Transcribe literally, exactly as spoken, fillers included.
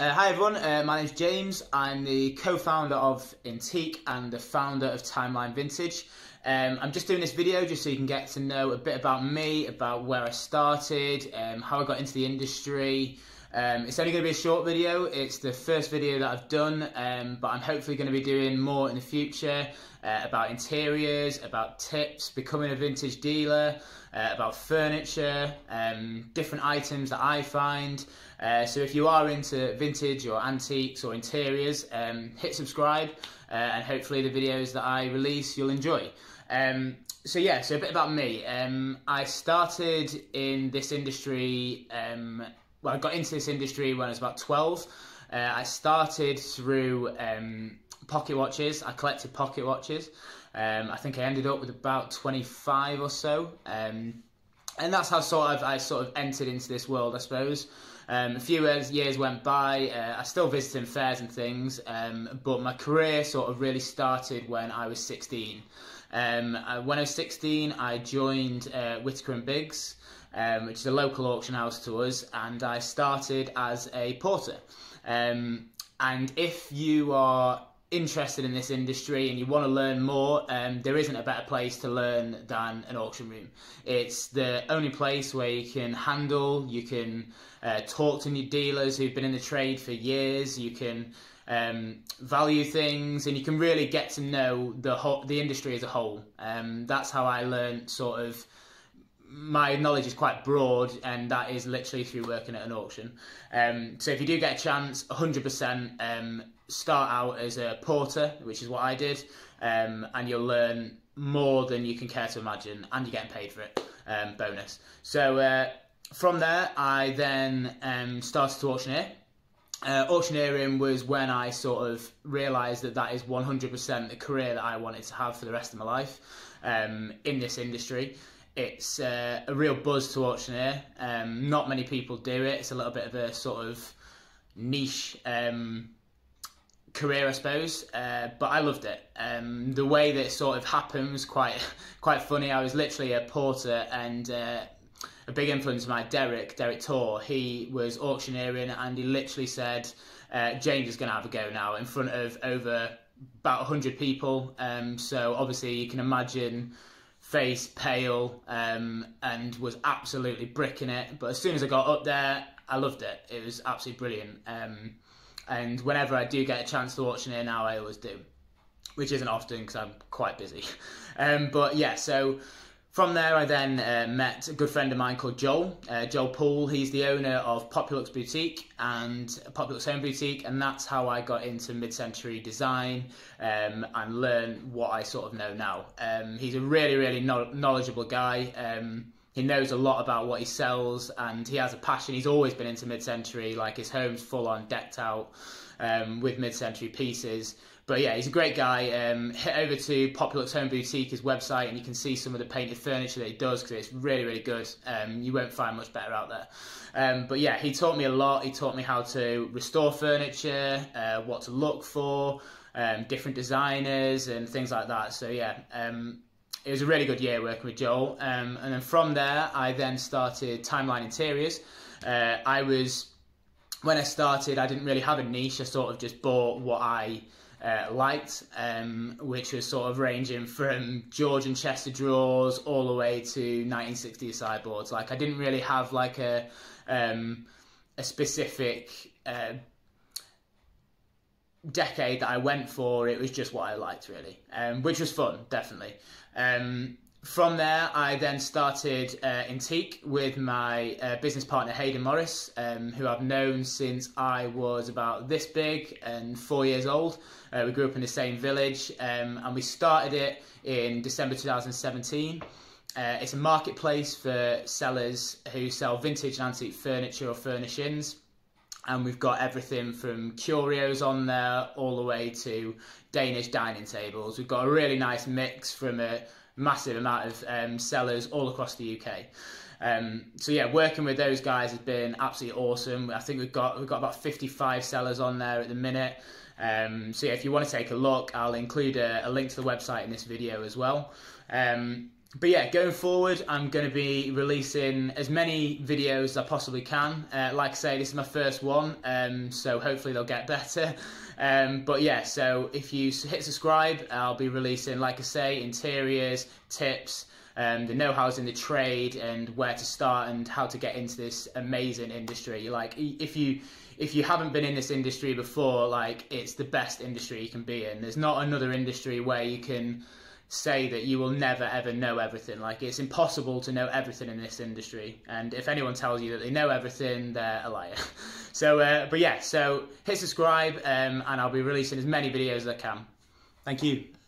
Uh, hi everyone, uh, my name's James. I'm the co-founder of Intique and the founder of Timeline Vintage. Um, I'm just doing this video just so you can get to know a bit about me, about where I started, um, how I got into the industry. Um, it's only going to be a short video. It's the first video that I've done, um, but I'm hopefully going to be doing more in the future uh, about interiors, about tips, becoming a vintage dealer, uh, about furniture, um, different items that I find. Uh, so if you are into vintage or antiques or interiors, um, hit subscribe. Uh, and hopefully the videos that I release you'll enjoy. Um, so yeah, so a bit about me. Um, I started in this industry, um, well I got into this industry when I was about twelve. Uh, I started through um, pocket watches. I collected pocket watches. Um, I think I ended up with about twenty-five or so. Um, and that's how sort of I sort of entered into this world, I suppose. Um, a few years went by, uh, I still visited fairs and things, um, but my career sort of really started when I was sixteen. Um, I, when I was sixteen, I joined uh, Whittaker and Biggs, um, which is a local auction house to us, and I started as a porter. Um, and if you are interested in this industry and you want to learn more, um, there isn't a better place to learn than an auction room. It's the only place where you can handle, you can uh, talk to new dealers who've been in the trade for years, you can um, value things, and you can really get to know the whole, the industry as a whole. Um, that's how I learned sort of, my knowledge is quite broad, and that is literally through working at an auction. Um, so if you do get a chance, one hundred percent um, start out as a porter, which is what I did, um, and you'll learn more than you can care to imagine, and you're getting paid for it, um, bonus. So uh, from there, I then um, started to auctioneer. Uh, auctioneering was when I sort of realised that that is one hundred percent the career that I wanted to have for the rest of my life um, in this industry. It's uh, a real buzz to auctioneer. Um, not many people do it. It's a little bit of a sort of niche um, career, I suppose. Uh, but I loved it. Um, the way that it sort of happens, quite quite funny. I was literally a porter, and uh, a big influence of my Derek, Derek Tor. He was auctioneering, and he literally said, uh, "James is going to have a go now in front of over about a hundred people." Um, so obviously, you can imagine. Face pale, um, and was absolutely bricking it. But as soon as I got up there, I loved it. It was absolutely brilliant. Um, and whenever I do get a chance to auctioneer now, I always do, which isn't often because I'm quite busy. Um, but yeah, so from there, I then uh, met a good friend of mine called Joel, uh, Joel Poole. He's the owner of Populuxe Boutique and Populuxe Home Boutique, and that's how I got into mid-century design um, and learn what I sort of know now. Um, he's a really, really no knowledgeable guy. Um, he knows a lot about what he sells, and he has a passion. He's always been into mid-century, like his home's full-on decked out um, with mid-century pieces. But yeah, he's a great guy. Um, hit over to Populuxe Home Boutique, his website, and you can see some of the painted furniture that he does, because it's really, really good. Um, you won't find much better out there. Um, but yeah, he taught me a lot. He taught me how to restore furniture, uh, what to look for, um, different designers and things like that. So yeah, um, it was a really good year working with Joel. Um, and then from there, I then started Timeline Interiors. Uh, I was, when I started, I didn't really have a niche. I sort of just bought what I... Uh, liked, um, which was sort of ranging from George and Chester drawers all the way to nineteen sixties sideboards. Like, I didn't really have like a um, a specific uh, decade that I went for. It was just what I liked, really, um, which was fun, definitely. Um, from there, I then started uh, Intique with my uh, business partner Hayden Morris, um, who I've known since I was about this big and four years old. Uh, we grew up in the same village, um, and we started it in December two thousand seventeen. Uh, it's a marketplace for sellers who sell vintage and antique furniture or furnishings. And we've got everything from curios on there all the way to Danish dining tables. We've got a really nice mix from a massive amount of um, sellers all across the U K. Um, so yeah, working with those guys has been absolutely awesome. I think we've got we've got about fifty-five sellers on there at the minute. Um, so yeah, if you want to take a look, I'll include a, a link to the website in this video as well. Um, But yeah, going forward, I'm going to be releasing as many videos as I possibly can. Uh, like I say, this is my first one, um, so hopefully they'll get better. Um, but yeah, so if you hit subscribe, I'll be releasing, like I say, interiors, tips, um, the know-hows in the trade, and where to start and how to get into this amazing industry. Like, if you if you haven't been in this industry before, like, it's the best industry you can be in. There's not another industry where you can say that you will never ever know everything. Like, it's impossible to know everything in this industry, and if anyone tells you that they know everything, they're a liar. So uh, but yeah, so hit subscribe, um, and I'll be releasing as many videos as I can. Thank you.